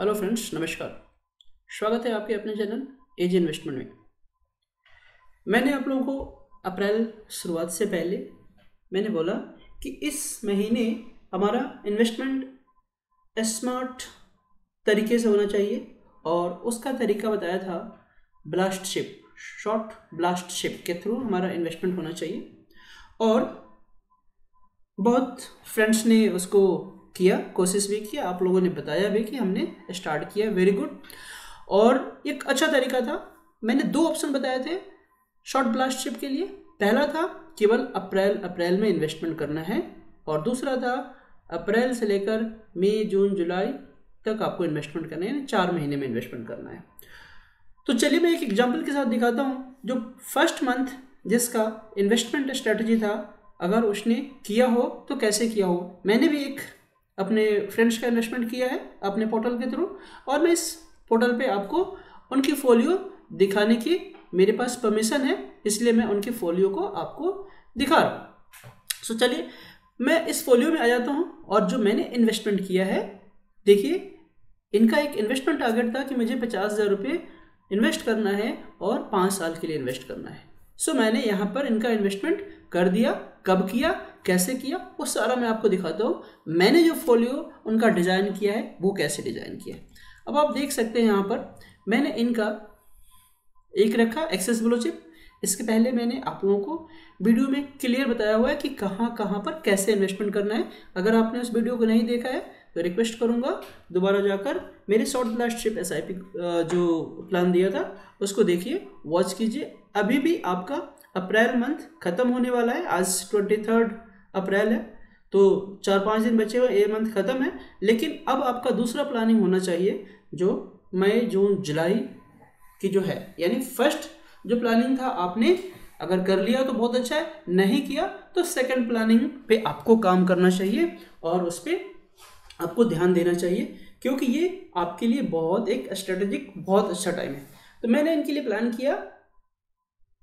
Hello friends, नमस्कार। स्वागत है आपके अपने चैनल एजी इन्वेस्टमेंट में। मैंने आप लोगों को अप्रैल शुरुआत से पहले मैंने बोला कि इस महीने हमारा इन्वेस्टमेंट स्मार्ट तरीके से होना चाहिए और उसका तरीका बताया था blast SIP, short blast SIP के थ्रू हमारा इन्वेस्टमेंट होना चाहिए। और बहुत फ्रेंड्स ने उसको किया, कोशिश भी किया, आप लोगों ने बताया भी कि हमने स्टार्ट किया, वेरी गुड। और एक अच्छा तरीका था। मैंने दो ऑप्शन बताए थे शॉर्ट ब्लास्ट सिप के लिए। पहला था केवल अप्रैल में इन्वेस्टमेंट करना है और दूसरा था अप्रैल से लेकर मई जून जुलाई तक आपको इन्वेस्टमेंट करना है, यानी 4 महीने में इन्वेस्टमेंट करना है। तो चलिए मैं एक एग्जाम्पल के साथ दिखाता हूँ। जो फर्स्ट मंथ जिसका इन्वेस्टमेंट स्ट्रेटजी था, अगर उसने किया हो तो कैसे किया हो। मैंने भी एक अपने फ्रेंड्स का इन्वेस्टमेंट किया है अपने पोर्टल के थ्रू और मैं इस पोर्टल पे आपको उनकी फोलियो दिखाने की मेरे पास परमिशन है, इसलिए मैं उनकी फोलियो को आपको दिखा रहा हूँ। सो चलिए मैं इस फोलियो में आ जाता हूँ। और जो मैंने इन्वेस्टमेंट किया है, देखिए इनका एक इन्वेस्टमेंट टारगेट था कि मुझे 50,000 रुपये इन्वेस्ट करना है और 5 साल के लिए इन्वेस्ट करना है। सो मैंने यहाँ पर इनका इन्वेस्टमेंट कर दिया। कब किया, कैसे किया, वो सारा मैं आपको दिखाता हूँ। मैंने जो फोलियो उनका डिज़ाइन किया है वो कैसे डिज़ाइन किया है, अब आप देख सकते हैं। यहाँ पर मैंने इनका एक रखा एक्सेस ब्लो चिप। इसके पहले मैंने आप लोगों को वीडियो में क्लियर बताया हुआ है कि कहाँ कहाँ पर कैसे इन्वेस्टमेंट करना है। अगर आपने उस वीडियो को नहीं देखा है तो रिक्वेस्ट करूँगा दोबारा जाकर मेरे शॉर्ट ब्लास्ट सिप SIP जो प्लान दिया था उसको देखिए, वॉच कीजिए। अभी भी आपका अप्रैल मंथ ख़त्म होने वाला है। आज 23 अप्रैल है, तो 4-5 दिन बचे हुए, ये मंथ ख़त्म है। लेकिन अब आपका दूसरा प्लानिंग होना चाहिए जो मई जून जुलाई की जो है, यानी फर्स्ट जो प्लानिंग था आपने अगर कर लिया तो बहुत अच्छा है, नहीं किया तो सेकंड प्लानिंग पे आपको काम करना चाहिए और उस पर आपको ध्यान देना चाहिए, क्योंकि ये आपके लिए बहुत एक स्ट्रेटेजिक बहुत अच्छा टाइम है। तो मैंने इनके लिए प्लान किया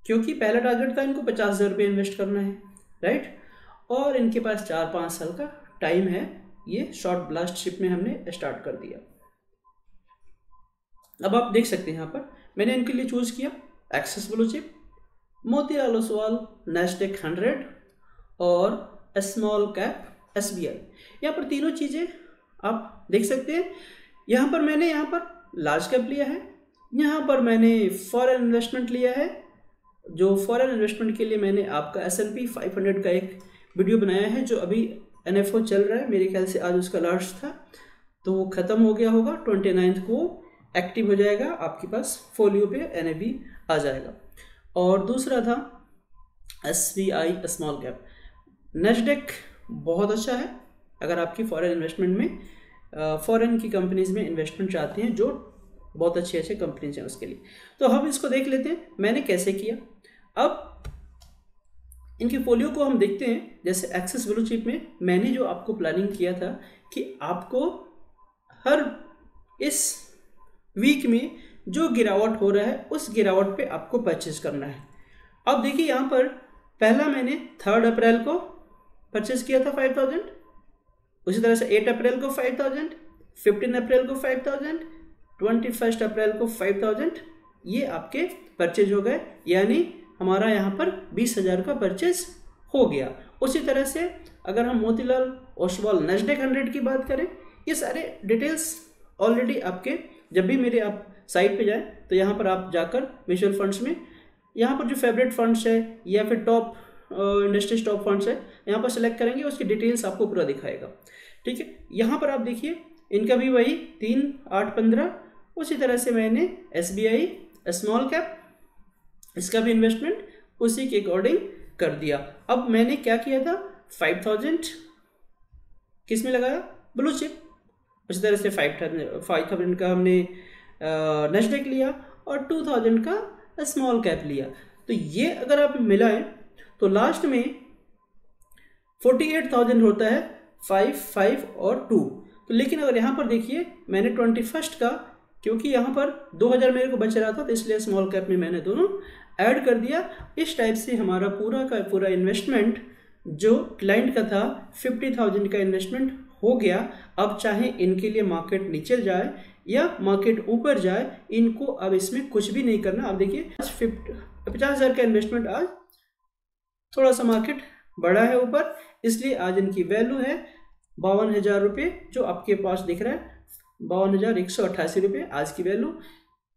क्योंकि पहला टारगेट था इनको 50,000 रुपये इन्वेस्ट करना है, राइट। और इनके पास 4-5 साल का टाइम है। ये शॉर्ट ब्लास्ट सिप में हमने स्टार्ट कर दिया। अब आप देख सकते हैं यहाँ पर मैंने इनके लिए चूज़ किया Axis blue chip, Motilal Oswal, NASDAQ 100 और स्मॉल कैप SBI। यहाँ पर तीनों चीज़ें आप देख सकते हैं। यहाँ पर मैंने यहाँ पर लार्ज कैप लिया है, यहाँ पर मैंने फॉरेन इन्वेस्टमेंट लिया है। जो फॉरेन इन्वेस्टमेंट के लिए मैंने आपका S&P 500 का एक वीडियो बनाया है, जो अभी NFO चल रहा है। मेरे ख्याल से आज उसका लास्ट था तो वो ख़त्म हो गया होगा। 29 को एक्टिव हो जाएगा, आपके पास फोलियो पे NAV आ जाएगा। और दूसरा था SBI स्मॉल कैप। NASDAQ बहुत अच्छा है अगर आपकी फॉरेन इन्वेस्टमेंट में, फॉरेन की कंपनीज़ में इन्वेस्टमेंट चाहते हैं, जो बहुत अच्छी अच्छी कंपनीज हैं उसके लिए। तो हम इसको देख लेते हैं मैंने कैसे किया। अब इनके फोलियो को हम देखते हैं। जैसे एक्सेस ब्लू चिप में मैंने जो आपको प्लानिंग किया था कि आपको हर इस वीक में जो गिरावट हो रहा है उस गिरावट पे आपको परचेज करना है। अब देखिए यहाँ पर पहला मैंने 3 अप्रैल को परचेज किया था 5,000, उसी तरह से 8 अप्रैल को 5,000, 15 अप्रैल को 5,000, 21 अप्रैल को 5,000, ये आपके परचेज हो गए। यानी हमारा यहाँ पर 20,000 का परचेज हो गया। उसी तरह से अगर हम मोतीलाल ओसवाल NASDAQ 100 की बात करें, ये सारे डिटेल्स ऑलरेडी आपके, जब भी मेरे आप साइट पे जाएं तो यहाँ पर आप जाकर म्यूचुअल फंड्स में यहाँ पर जो फेवरेट फंड्स है या फिर टॉप इंडस्ट्रीज टॉप फंड्स है, यहाँ पर सेलेक्ट करेंगे, उसकी डिटेल्स आपको पूरा दिखाएगा, ठीक है। यहाँ पर आप देखिए इनका भी वही 3, 8, 15। उसी तरह से मैंने SBI स्मॉल कैप, इसका भी इन्वेस्टमेंट उसी के अकॉर्डिंग कर दिया। अब मैंने क्या किया था, 5,000 किस में लगाया, ब्लू चिप। उसी तरह से 5,000 का हमने NASDAQ लिया और 2,000 का स्मॉल कैप लिया। तो ये अगर आप मिलाएं तो लास्ट में 48,000 होता है, 5, 5 और 2। तो लेकिन अगर यहाँ पर देखिए मैंने 21 का, क्योंकि यहाँ पर 2,000 मेरे को बच रहा था तो इसलिए स्मॉल कैप में मैंने दोनों ऐड कर दिया। इस टाइप से हमारा पूरा का पूरा इन्वेस्टमेंट जो क्लाइंट का था 50,000 का इन्वेस्टमेंट हो गया। अब चाहे इनके लिए मार्केट नीचे जाए या मार्केट ऊपर जाए, इनको अब इसमें कुछ भी नहीं करना। अब देखिए आज 50,000 का इन्वेस्टमेंट, आज थोड़ा सा मार्केट बढ़ा है ऊपर, इसलिए आज इनकी वैल्यू है 52,000 रुपये, जो आपके पास दिख रहा है 52,188 रुपये आज की वैल्यू।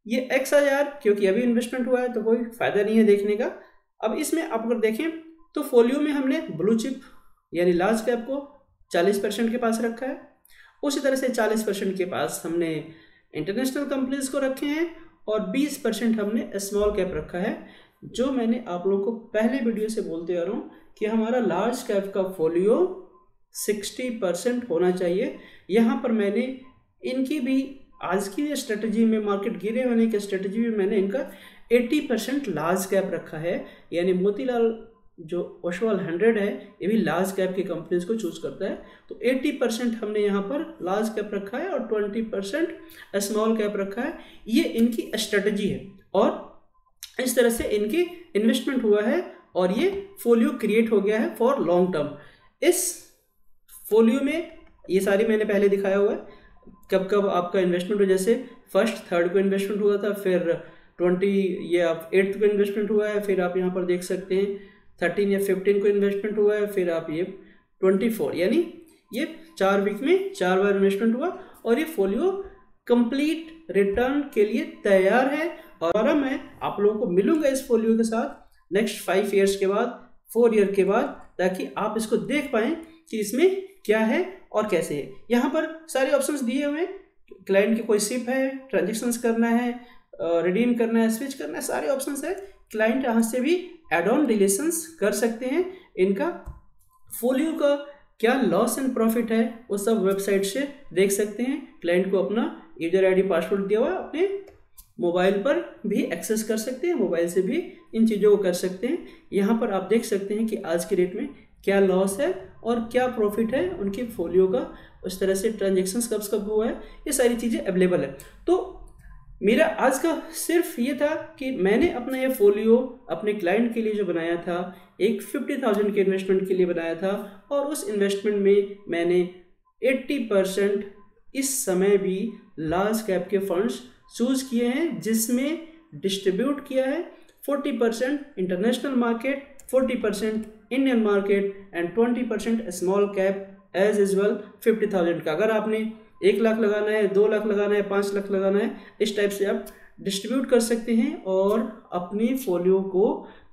ये X 1000 क्योंकि अभी इन्वेस्टमेंट हुआ है तो कोई फ़ायदा नहीं है देखने का। अब इसमें आप अगर देखें तो फोलियो में हमने ब्लू चिप यानी लार्ज कैप को 40% के पास रखा है, उसी तरह से 40% के पास हमने इंटरनेशनल कंपनीज को रखे हैं और 20% हमने स्मॉल कैप रखा है। जो मैंने आप लोगों को पहले वीडियो से बोलते आ रहा हूँ कि हमारा लार्ज कैप का फोलियो 60% होना चाहिए। यहाँ पर मैंने इनकी भी आज की स्ट्रेटजी में, मार्केट गिरे होने के स्ट्रेटजी में मैंने इनका 80% लार्ज कैप रखा है, यानी मोतीलाल जो ओसवाल 100 है ये भी लार्ज कैप की कंपनीज को चूज करता है। तो 80% हमने यहाँ पर लार्ज कैप रखा है और 20% स्मॉल कैप रखा है। ये इनकी स्ट्रेटजी है और इस तरह से इनकी इन्वेस्टमेंट हुआ है और ये फोलियो क्रिएट हो गया है फॉर लॉन्ग टर्म। इस फोलियो में ये सारी मैंने पहले दिखाया हुआ है कब कब आपका इन्वेस्टमेंट हो, जैसे फर्स्ट थर्ड को इन्वेस्टमेंट हुआ था, फिर 20 ये आप 8th को इन्वेस्टमेंट हुआ है, फिर आप यहाँ पर देख सकते हैं 13 या 15 को इन्वेस्टमेंट हुआ है, फिर आप ये 24 यानी ये 4 वीक में 4 बार इन्वेस्टमेंट हुआ और ये फोलियो कंप्लीट रिटर्न के लिए तैयार है। और मैं आप लोगों को मिलूंगा इस फोलियो के साथ नेक्स्ट 5 ईयर्स के बाद, 4 ईयर के बाद, ताकि आप इसको देख पाएँ कि इसमें क्या है और कैसे है। यहाँ पर सारे ऑप्शंस दिए हुए हैं, क्लाइंट की कोई सिप है, ट्रांजेक्शन्स करना है, रिडीम करना है, स्विच करना है, सारे ऑप्शंस है। क्लाइंट यहाँ से भी एड ऑन रिलेशंस कर सकते हैं। इनका फोलियो का क्या लॉस एंड प्रॉफिट है वो सब वेबसाइट से देख सकते हैं। क्लाइंट को अपना यूजर आईडी पासवर्ड दिया हुआ, अपने मोबाइल पर भी एक्सेस कर सकते हैं, मोबाइल से भी इन चीज़ों को कर सकते हैं। यहाँ पर आप देख सकते हैं कि आज के डेट में क्या लॉस है और क्या प्रॉफिट है उनके फोलियो का, उस तरह से ट्रांजेक्शन्स कब कब हुआ है, ये सारी चीज़ें अवेलेबल है। तो मेरा आज का सिर्फ ये था कि मैंने अपना ये फोलियो अपने क्लाइंट के लिए जो बनाया था, एक 50,000 के इन्वेस्टमेंट के लिए बनाया था और उस इन्वेस्टमेंट में मैंने 80% इस समय भी लार्ज कैप के फंड्स चूज़ किए हैं, जिसमें डिस्ट्रीब्यूट किया है 40% international market, 40% Indian market and 20% small cap as usual 50,000 का। अगर आपने 1 लाख लगाना है, 2 लाख लगाना है, 5 लाख लगाना है, इस टाइप से आप डिस्ट्रीब्यूट कर सकते हैं और अपने फोलियो को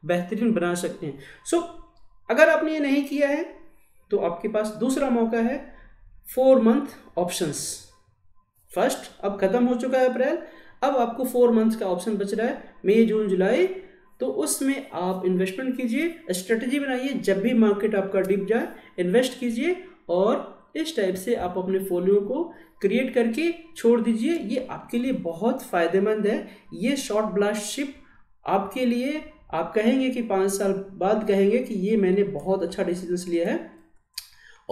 बेहतरीन बना सकते हैं। सो अगर आपने ये नहीं किया है तो आपके पास दूसरा मौका है 4 मंथ ऑप्शंस। फर्स्ट अब ख़त्म हो चुका है अप्रैल, अब आपको 4 मंथ्स का ऑप्शन बच रहा है, मई जून जुलाई, तो उसमें आप इन्वेस्टमेंट कीजिए, स्ट्रेटजी बनाइए, जब भी मार्केट आपका डिप जाए इन्वेस्ट कीजिए और इस टाइप से आप अपने फोलियो को क्रिएट करके छोड़ दीजिए। ये आपके लिए बहुत फ़ायदेमंद है। ये शॉर्ट ब्लास्ट सिप आपके लिए, आप कहेंगे कि 5 साल बाद कहेंगे कि ये मैंने बहुत अच्छा डिसीजन लिया है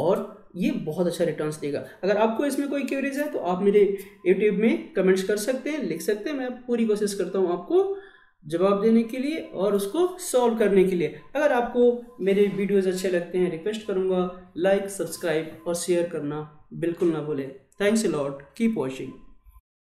और ये बहुत अच्छा रिटर्न्स देगा। अगर आपको इसमें कोई क्वेरीज है तो आप मेरे यूट्यूब में कमेंट्स कर सकते हैं, लिख सकते हैं, मैं पूरी कोशिश करता हूँ आपको जवाब देने के लिए और उसको सॉल्व करने के लिए। अगर आपको मेरे वीडियोज़ अच्छे लगते हैं, रिक्वेस्ट करूँगा लाइक, सब्सक्राइब और शेयर करना बिल्कुल ना भूलें। Thanks a lot, keep watching.